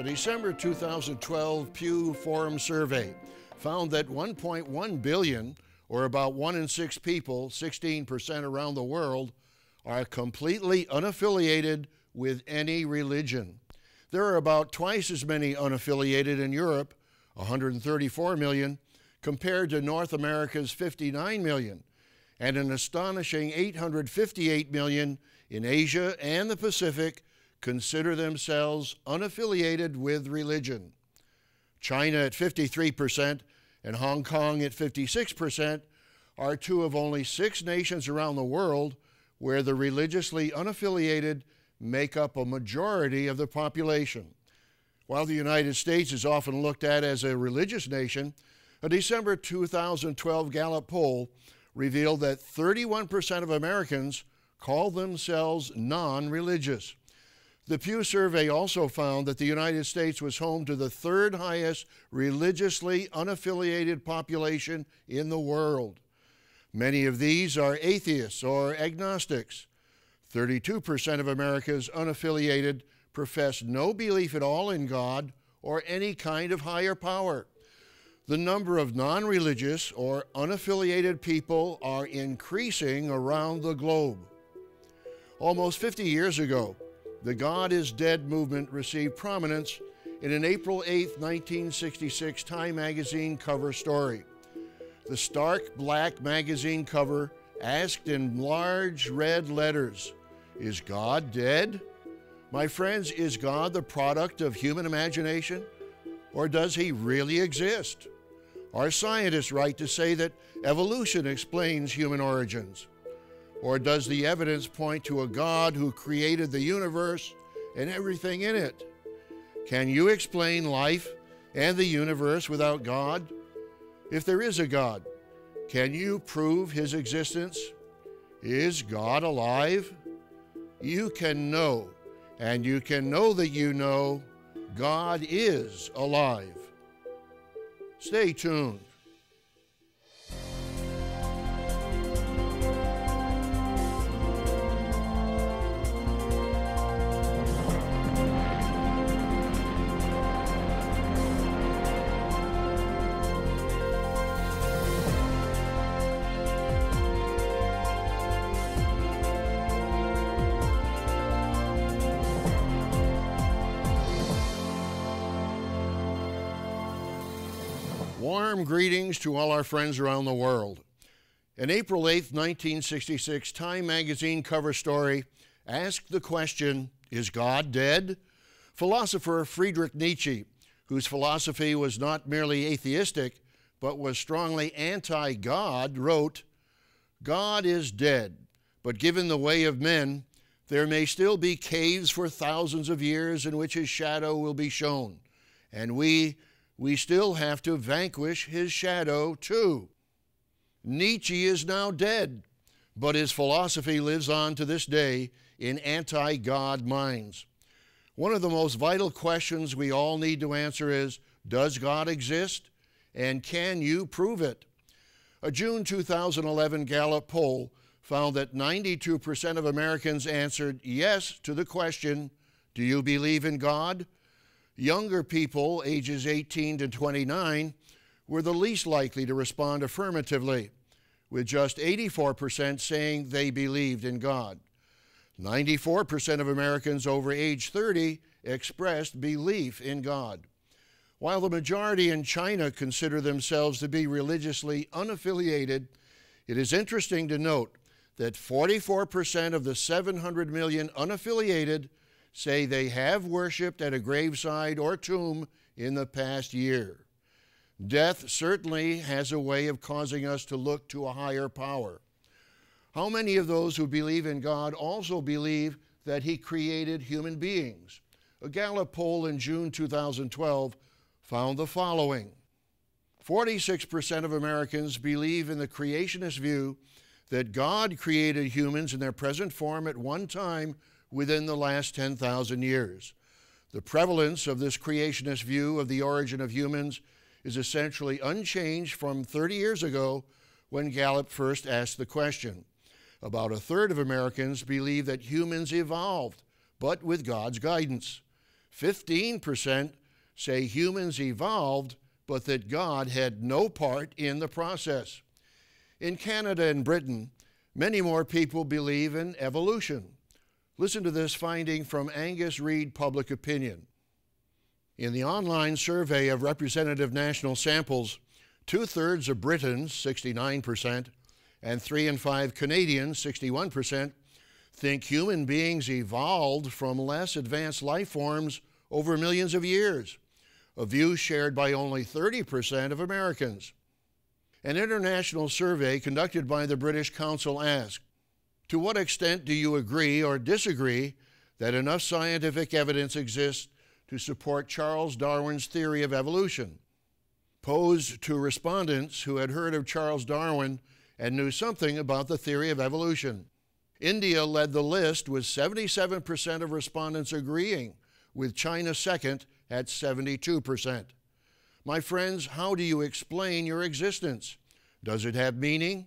A December 2012 Pew Forum survey found that 1.1 billion, or about 1 in 6 people, 16% around the world, are completely unaffiliated with any religion. There are about twice as many unaffiliated in Europe, 134 million, compared to North America's 59 million, and an astonishing 858 million in Asia and the Pacific consider themselves unaffiliated with religion. China at 53% and Hong Kong at 56% are two of only 6 nations around the world where the religiously unaffiliated make up a majority of the population. While the United States is often looked at as a religious nation, a December 2012 Gallup poll revealed that 31% of Americans call themselves non-religious. The Pew survey also found that the United States was home to the 3rd highest religiously unaffiliated population in the world. Many of these are atheists or agnostics. 32% of America's unaffiliated profess no belief at all in God or any kind of higher power. The number of non-religious or unaffiliated people are increasing around the globe. Almost 50 years ago, the God is Dead movement received prominence in an April 8, 1966 Time magazine cover story. The stark black magazine cover asked in large red letters, "Is God dead? My friends, is God the product of human imagination? Or does he really exist? Are scientists right to say that evolution explains human origins? Or does the evidence point to a God who created the universe and everything in it? Can you explain life and the universe without God? If there is a God, can you prove his existence? Is God alive? You can know, and you can know that you know God is alive." Stay tuned. Warm greetings to all our friends around the world. An April 8, 1966 Time magazine cover story asked the question, "Is God dead?" Philosopher Friedrich Nietzsche, whose philosophy was not merely atheistic but was strongly anti-God, wrote, "God is dead, but given the way of men, there may still be caves for thousands of years in which his shadow will be shown, and we still have to vanquish his shadow too." Nietzsche is now dead, but his philosophy lives on to this day in anti-God minds. One of the most vital questions we all need to answer is, does God exist, and can you prove it? A June 2011 Gallup poll found that 92% of Americans answered yes to the question, "Do you believe in God?" Younger people, ages 18 to 29, were the least likely to respond affirmatively, with just 84% saying they believed in God. 94% of Americans over age 30 expressed belief in God. While the majority in China consider themselves to be religiously unaffiliated, it is interesting to note that 44% of the 700 million unaffiliated say they have worshipped at a graveside or tomb in the past year. Death certainly has a way of causing us to look to a higher power. How many of those who believe in God also believe that he created human beings? A Gallup poll in June 2012 found the following. 46% of Americans believe in the creationist view that God created humans in their present form at one time within the last 10,000 years. The prevalence of this creationist view of the origin of humans is essentially unchanged from 30 years ago when Gallup first asked the question. About 1/3 of Americans believe that humans evolved, but with God's guidance. 15% say humans evolved, but that God had no part in the process. In Canada and Britain, many more people believe in evolution. Listen to this finding from Angus Reid Public Opinion. In the online survey of representative national samples, 2/3 of Britons, 69%, and 3 in 5 Canadians, 61%, think human beings evolved from less advanced life forms over millions of years, a view shared by only 30% of Americans. An international survey conducted by the British Council asked, to what extent do you agree or disagree that enough scientific evidence exists to support Charles Darwin's theory of evolution? Posed to respondents who had heard of Charles Darwin and knew something about the theory of evolution. India led the list with 77% of respondents agreeing, with China second at 72%. My friends, how do you explain your existence? Does it have meaning?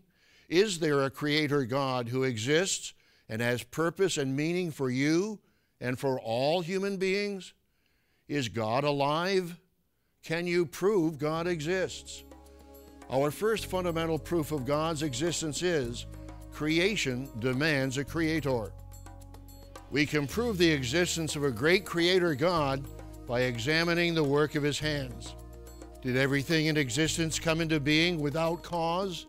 Is there a creator God who exists and has purpose and meaning for you and for all human beings? Is God alive? Can you prove God exists? Our first fundamental proof of God's existence is creation demands a creator. We can prove the existence of a great creator God by examining the work of his hands. Did everything in existence come into being without cause?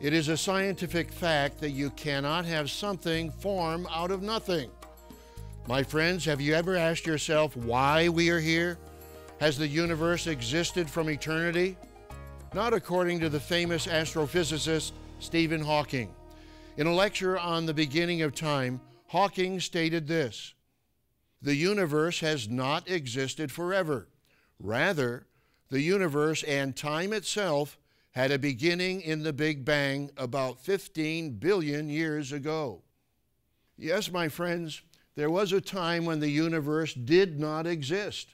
It is a scientific fact that you cannot have something form out of nothing. My friends, have you ever asked yourself why we are here? Has the universe existed from eternity? Not according to the famous astrophysicist Stephen Hawking. In a lecture on the beginning of time, Hawking stated this, "The universe has not existed forever. Rather, the universe and time itself had a beginning in the Big Bang about 15 billion years ago." Yes, my friends, there was a time when the universe did not exist.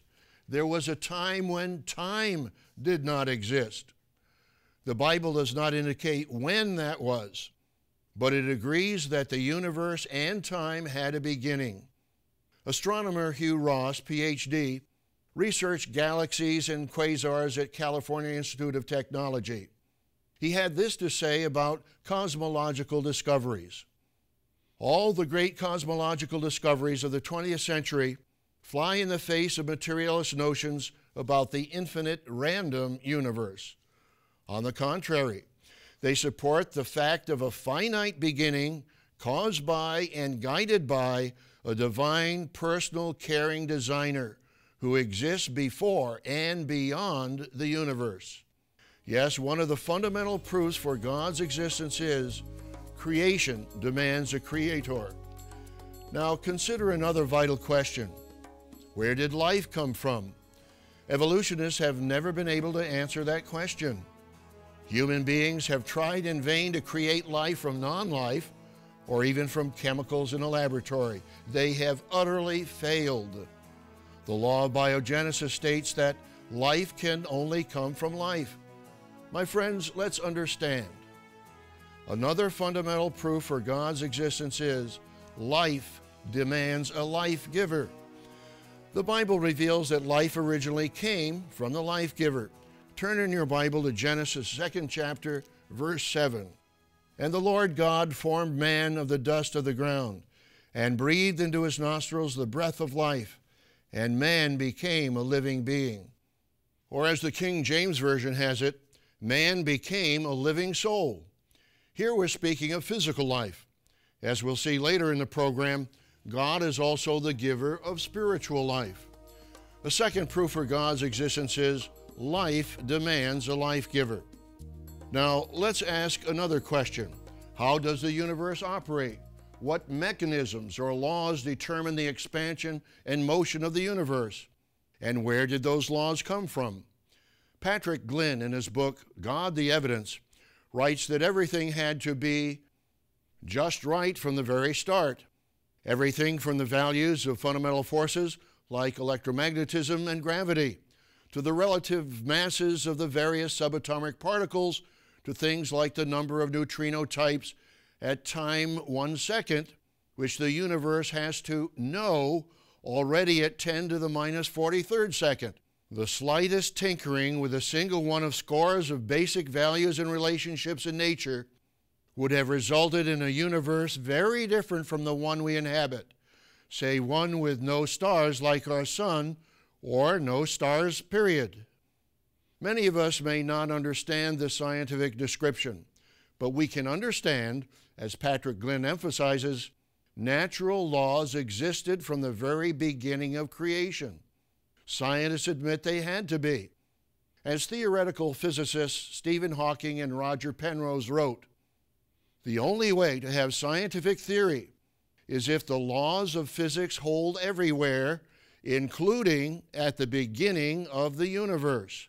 There was a time when time did not exist. The Bible does not indicate when that was, but it agrees that the universe and time had a beginning. Astronomer Hugh Ross, Ph.D., researched galaxies and quasars at California Institute of Technology. He had this to say about cosmological discoveries. All the great cosmological discoveries of the 20th century fly in the face of materialist notions about the infinite random universe. On the contrary, they support the fact of a finite beginning caused by and guided by a divine, personal, caring designer who exists before and beyond the universe. Yes, one of the fundamental proofs for God's existence is creation demands a creator. Now consider another vital question. Where did life come from? Evolutionists have never been able to answer that question. Human beings have tried in vain to create life from non-life or even from chemicals in a laboratory. They have utterly failed. The law of biogenesis states that life can only come from life. My friends, let's understand. Another fundamental proof for God's existence is life demands a life giver. The Bible reveals that life originally came from the life giver. Turn in your Bible to Genesis 2nd chapter, verse 7. And the Lord God formed man of the dust of the ground, and breathed into his nostrils the breath of life, and man became a living being. Or as the King James Version has it, man became a living soul. Here we're speaking of physical life. As we'll see later in the program, God is also the giver of spiritual life. The second proof for God's existence is life demands a life giver. Now, let's ask another question. How does the universe operate? What mechanisms or laws determine the expansion and motion of the universe? And where did those laws come from? Patrick Glynn, in his book, God the Evidence, writes that everything had to be just right from the very start. Everything from the values of fundamental forces like electromagnetism and gravity, to the relative masses of the various subatomic particles, to things like the number of neutrino types at time 1 second, which the universe has to know already at 10 to the minus 43rd second. The slightest tinkering with a single one of scores of basic values and relationships in nature would have resulted in a universe very different from the one we inhabit, say one with no stars like our sun, or no stars, period. Many of us may not understand this scientific description, but we can understand, as Patrick Glynn emphasizes, natural laws existed from the very beginning of creation. Scientists admit they had to be. As theoretical physicists Stephen Hawking and Roger Penrose wrote, "The only way to have scientific theory is if the laws of physics hold everywhere, including at the beginning of the universe."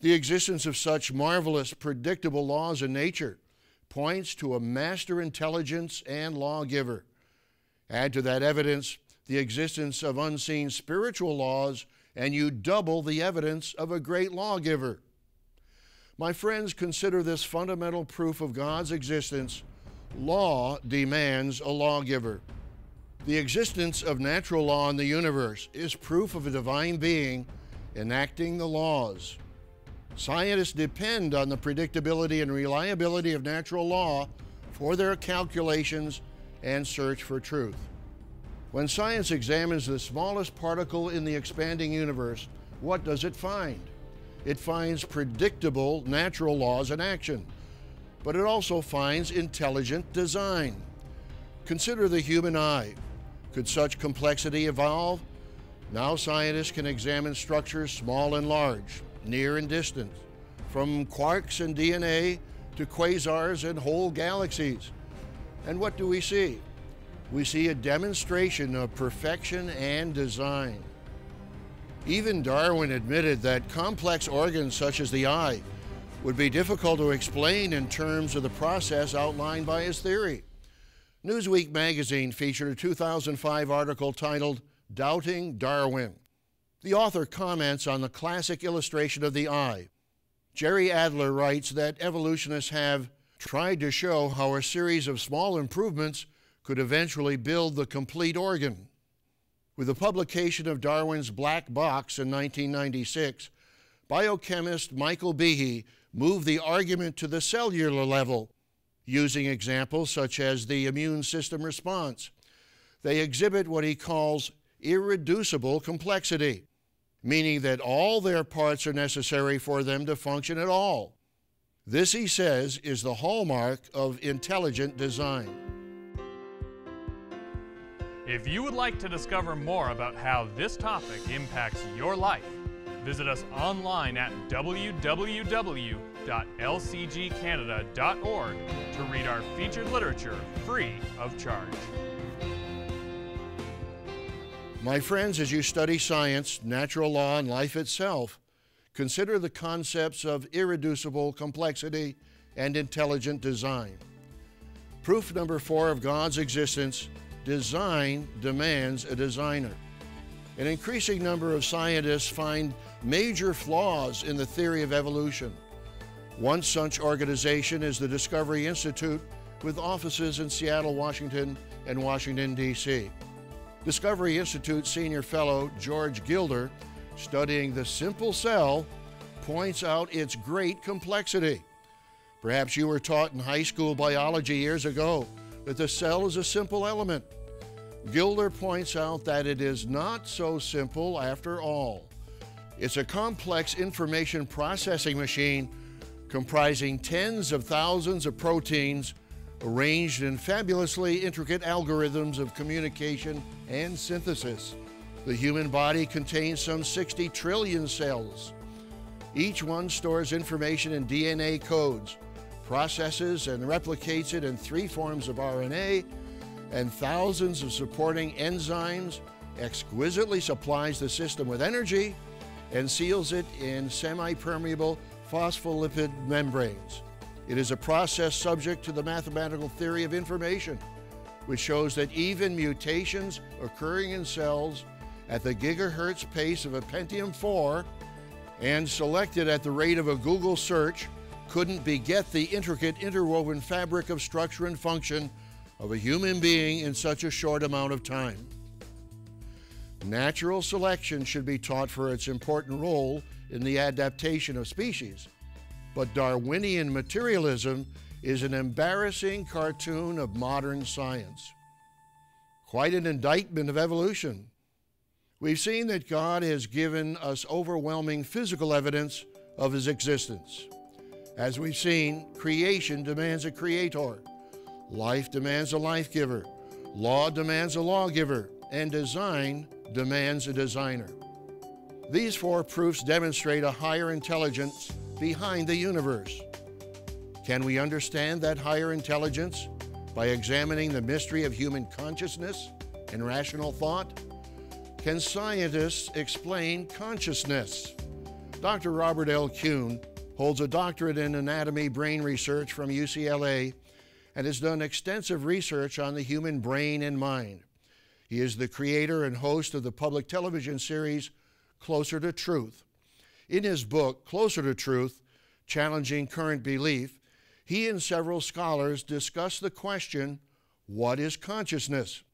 The existence of such marvelous, predictable laws in nature points to a master intelligence and lawgiver. Add to that evidence the existence of unseen spiritual laws, and you double the evidence of a great lawgiver. My friends, consider this fundamental proof of God's existence. Law demands a lawgiver. The existence of natural law in the universe is proof of a divine being enacting the laws. Scientists depend on the predictability and reliability of natural law for their calculations and search for truth. When science examines the smallest particle in the expanding universe, what does it find? It finds predictable natural laws in action, but it also finds intelligent design. Consider the human eye. Could such complexity evolve? Now scientists can examine structures small and large, near and distant, from quarks and DNA to quasars and whole galaxies. And what do we see? We see a demonstration of perfection and design. Even Darwin admitted that complex organs such as the eye would be difficult to explain in terms of the process outlined by his theory. Newsweek magazine featured a 2005 article titled "Doubting Darwin." The author comments on the classic illustration of the eye. Jerry Adler writes that evolutionists have tried to show how a series of small improvements could eventually build the complete organ. With the publication of Darwin's Black Box in 1996, biochemist Michael Behe moved the argument to the cellular level, using examples such as the immune system response. They exhibit what he calls irreducible complexity, meaning that all their parts are necessary for them to function at all. This, he says, is the hallmark of intelligent design. If you would like to discover more about how this topic impacts your life, visit us online at www.lcgcanada.org to read our featured literature free of charge. My friends, as you study science, natural law, and life itself, consider the concepts of irreducible complexity and intelligent design. Proof number 4 of God's existence: design demands a designer. An increasing number of scientists find major flaws in the theory of evolution. One such organization is the Discovery Institute, with offices in Seattle, Washington, and Washington, D.C. Discovery Institute senior fellow George Gilder, studying the simple cell, points out its great complexity. Perhaps you were taught in high school biology years ago that the cell is a simple element. Gilder points out that it is not so simple after all. It's a complex information processing machine comprising tens of thousands of proteins arranged in fabulously intricate algorithms of communication and synthesis. The human body contains some 60 trillion cells. Each one stores information in DNA codes, processes and replicates it in 3 forms of RNA, and thousands of supporting enzymes, exquisitely supplies the system with energy, and seals it in semi-permeable phospholipid membranes. It is a process subject to the mathematical theory of information, which shows that even mutations occurring in cells at the gigahertz pace of a Pentium 4 and selected at the rate of a Google search couldn't beget the intricate interwoven fabric of structure and function of a human being in such a short amount of time. Natural selection should be taught for its important role in the adaptation of species. But Darwinian materialism is an embarrassing cartoon of modern science. Quite an indictment of evolution. We've seen that God has given us overwhelming physical evidence of his existence. As we've seen, creation demands a creator, life demands a life giver, law demands a lawgiver, and design demands a designer. These four proofs demonstrate a higher intelligence behind the universe. Can we understand that higher intelligence by examining the mystery of human consciousness and rational thought? Can scientists explain consciousness? Dr. Robert L. Kuhn holds a doctorate in anatomy brain research from UCLA and has done extensive research on the human brain and mind. He is the creator and host of the public television series Closer to Truth. In his book, Closer to Truth, Challenging Current Belief, he and several scholars discuss the question, what is consciousness?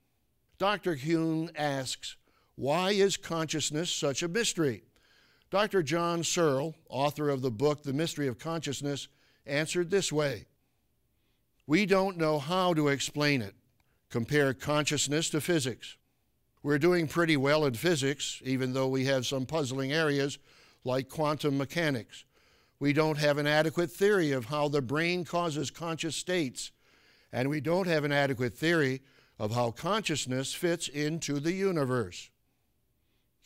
Dr. Kuhn asks, why is consciousness such a mystery? Dr. John Searle, author of the book, The Mystery of Consciousness, answered this way, we don't know how to explain it. Compare consciousness to physics. We're doing pretty well in physics, even though we have some puzzling areas like quantum mechanics. We don't have an adequate theory of how the brain causes conscious states, and we don't have an adequate theory of how consciousness fits into the universe.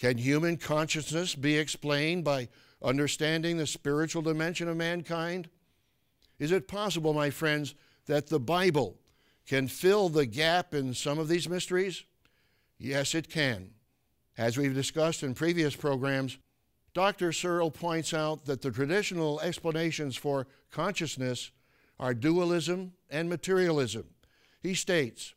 Can human consciousness be explained by understanding the spiritual dimension of mankind? Is it possible, my friends, that the Bible can fill the gap in some of these mysteries? Yes, it can. As we've discussed in previous programs, Dr. Searle points out that the traditional explanations for consciousness are dualism and materialism. He states,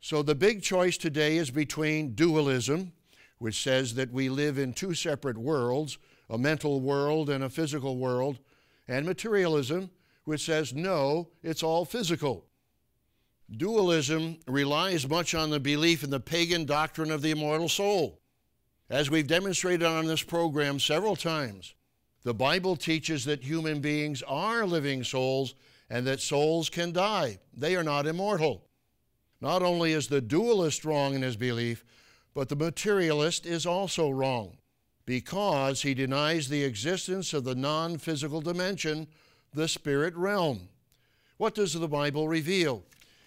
so the big choice today is between dualism, which says that we live in two separate worlds, a mental world and a physical world, and materialism, which says, no, it's all physical. Dualism relies much on the belief in the pagan doctrine of the immortal soul. As we've demonstrated on this program several times, the Bible teaches that human beings are living souls and that souls can die. They are not immortal. Not only is the dualist wrong in his belief, but the materialist is also wrong because he denies the existence of the non-physical dimension, the spirit realm. What does the Bible reveal?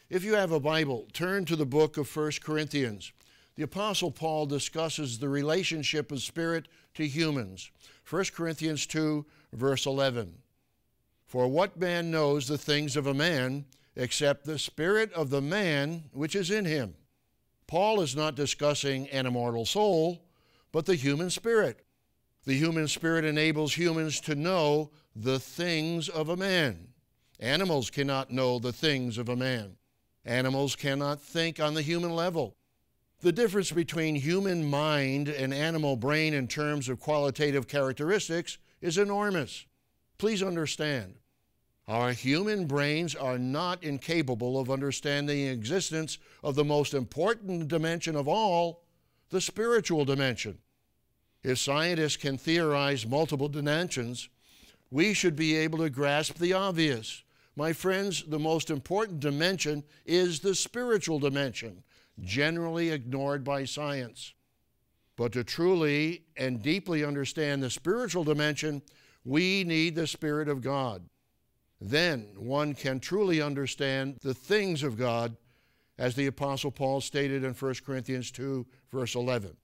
If you have a Bible, turn to the book of 1 Corinthians. The Apostle Paul discusses the relationship of spirit to humans. 1 Corinthians 2, verse 11. For what man knows the things of a man, except the spirit of the man which is in him? Paul is not discussing an immortal soul, but the human spirit. The human spirit enables humans to know the things of a man. Animals cannot know the things of a man. Animals cannot think on the human level. The difference between human mind and animal brain in terms of qualitative characteristics is enormous. Please understand, our human brains are not incapable of understanding the existence of the most important dimension of all, the spiritual dimension. If scientists can theorize multiple dimensions, we should be able to grasp the obvious. My friends, the most important dimension is the spiritual dimension, generally ignored by science. But to truly and deeply understand the spiritual dimension, we need the Spirit of God. Then one can truly understand the things of God, as the Apostle Paul stated in 1 Corinthians 2, verse 11.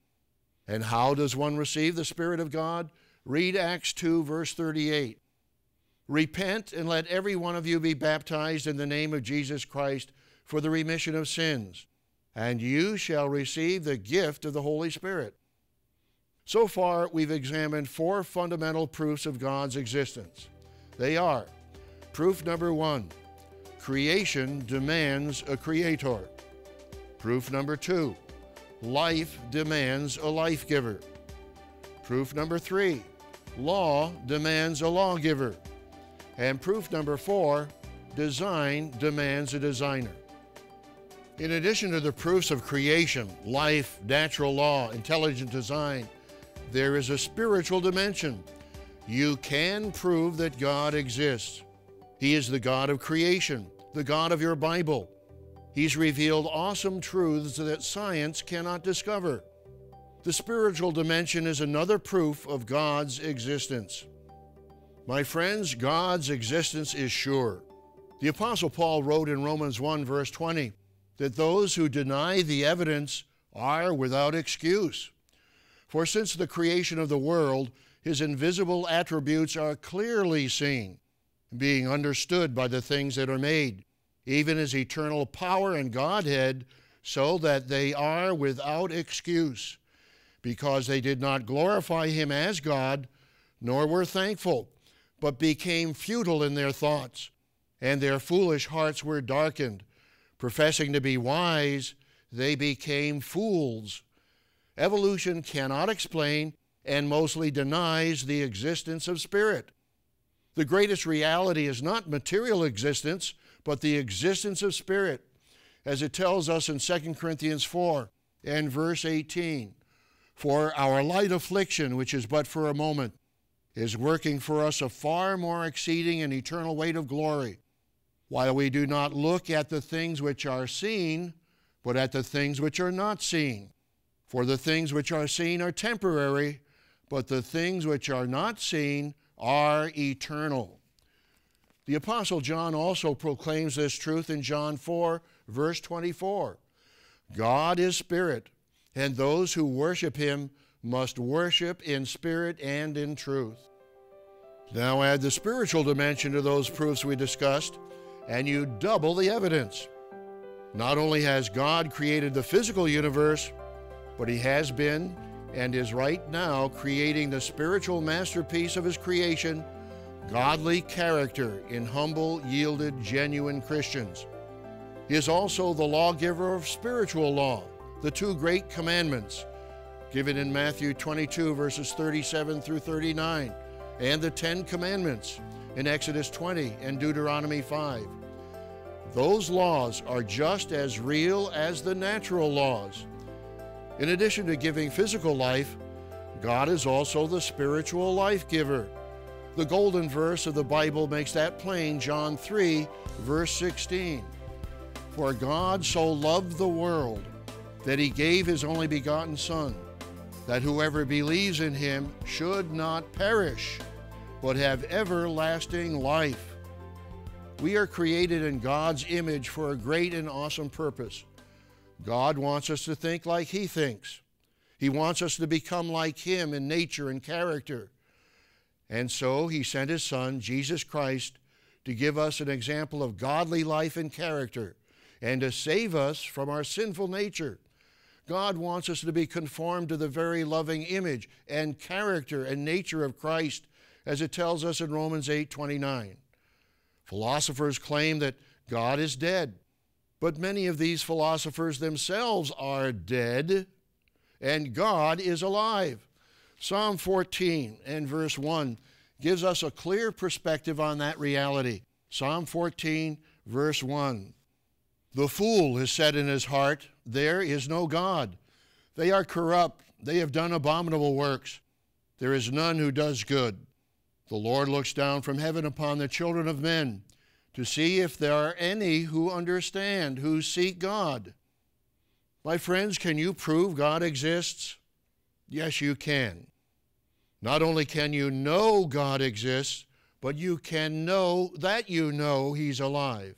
And how does one receive the Spirit of God? Read Acts 2, verse 38. Repent and let every one of you be baptized in the name of Jesus Christ for the remission of sins, and you shall receive the gift of the Holy Spirit. So far, we've examined four fundamental proofs of God's existence. They are, proof number one, creation demands a creator. Proof number two, life demands a life giver. Proof number three, law demands a lawgiver. And proof number four, design demands a designer. In addition to the proofs of creation, life, natural law, intelligent design, there is a spiritual dimension. You can prove that God exists. He is the God of creation, the God of your Bible. He's revealed awesome truths that science cannot discover. The spiritual dimension is another proof of God's existence. My friends, God's existence is sure. The Apostle Paul wrote in Romans 1, verse 20, that those who deny the evidence are without excuse. For since the creation of the world, His invisible attributes are clearly seen, being understood by the things that are made, even His eternal power and Godhead, so that they are without excuse, because they did not glorify Him as God, nor were thankful, but became futile in their thoughts, and their foolish hearts were darkened. Professing to be wise, they became fools. Evolution cannot explain and mostly denies the existence of spirit. The greatest reality is not material existence, but the existence of spirit, as it tells us in 2 Corinthians 4 and verse 18. For our light affliction, which is but for a moment, is working for us a far more exceeding and eternal weight of glory, while we do not look at the things which are seen, but at the things which are not seen. For the things which are seen are temporary, but the things which are not seen are eternal. The Apostle John also proclaims this truth in John 4, verse 24. God is spirit, and those who worship Him must worship in spirit and in truth. Now add the spiritual dimension to those proofs we discussed, and you double the evidence. Not only has God created the physical universe, but He has been and is right now creating the spiritual masterpiece of His creation, godly character in humble, yielded, genuine Christians. He is also the lawgiver of spiritual law, the two great commandments, given in Matthew 22, verses 37 through 39, and the 10 commandments, in Exodus 20 and Deuteronomy 5. Those laws are just as real as the natural laws. In addition to giving physical life, God is also the spiritual life giver. The golden verse of the Bible makes that plain, John 3, verse 16. For God so loved the world that He gave His only begotten Son, that whoever believes in Him should not perish, but have everlasting life. We are created in God's image for a great and awesome purpose. God wants us to think like He thinks. He wants us to become like Him in nature and character. And so He sent His Son, Jesus Christ, to give us an example of godly life and character, and to save us from our sinful nature. God wants us to be conformed to the very loving image and character and nature of Christ, as it tells us in Romans 8:29. Philosophers claim that God is dead, but many of these philosophers themselves are dead, and God is alive. Psalm 14 and verse 1 gives us a clear perspective on that reality. Psalm 14, verse 1. The fool has said in his heart, there is no God. They are corrupt. They have done abominable works. There is none who does good. The Lord looks down from heaven upon the children of men, to see if there are any who understand, who seek God. My friends, can you prove God exists? Yes, you can. Not only can you know God exists, but you can know that you know He's alive.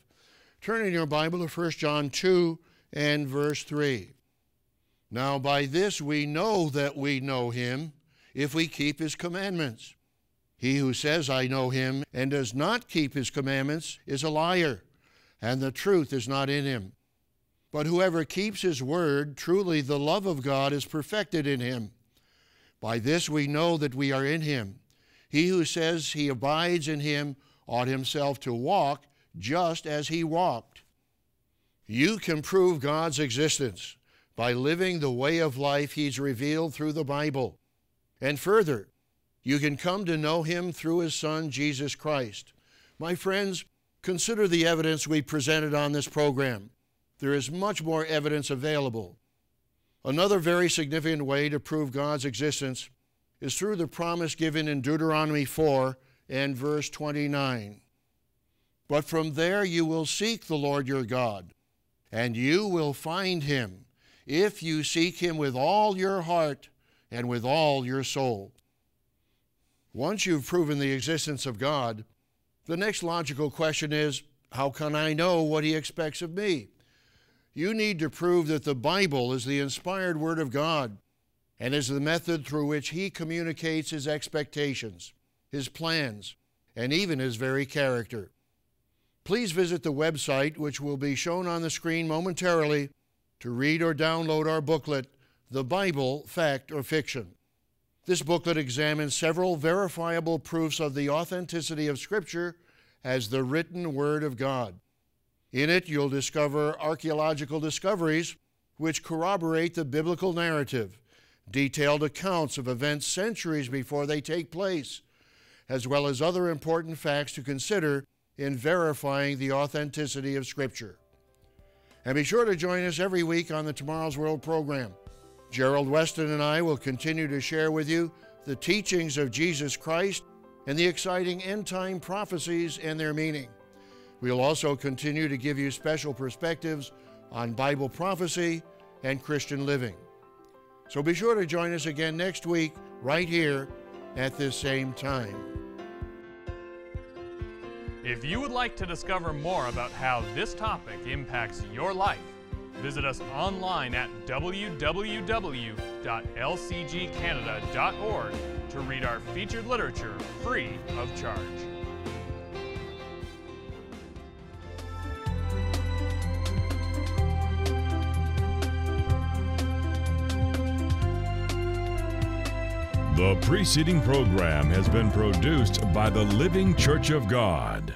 Turn in your Bible to 1 John 2 and verse 3. Now by this we know that we know Him, if we keep His commandments. He who says, I know Him, and does not keep His commandments is a liar, and the truth is not in him. But whoever keeps His word, truly the love of God is perfected in him. By this we know that we are in Him. He who says he abides in Him ought himself to walk just as He walked. You can prove God's existence by living the way of life He's revealed through the Bible. And further, you can come to know Him through His Son, Jesus Christ. My friends, consider the evidence we presented on this program. there is much more evidence available. Another very significant way to prove God's existence is through the promise given in Deuteronomy 4 and verse 29. But from there you will seek the Lord your God, and you will find him, if you seek him with all your heart and with all your soul. Once you've proven the existence of God, the next logical question is, how can I know what he expects of me? You need to prove that the Bible is the inspired Word of God and is the method through which he communicates his expectations, his plans, and even his very character. Please visit the website, which will be shown on the screen momentarily, to read or download our booklet, The Bible, Fact or Fiction. This booklet examines several verifiable proofs of the authenticity of Scripture as the written Word of God. In it, you'll discover archaeological discoveries which corroborate the biblical narrative, detailed accounts of events centuries before they take place, as well as other important facts to consider in verifying the authenticity of Scripture. And be sure to join us every week on the Tomorrow's World program. Gerald Weston and I will continue to share with you the teachings of Jesus Christ and the exciting end-time prophecies and their meaning. We'll also continue to give you special perspectives on Bible prophecy and Christian living. So be sure to join us again next week, right here at this same time. If you would like to discover more about how this topic impacts your life, visit us online at www.lcgcanada.org to read our featured literature free of charge. The preceding program has been produced by the Living Church of God.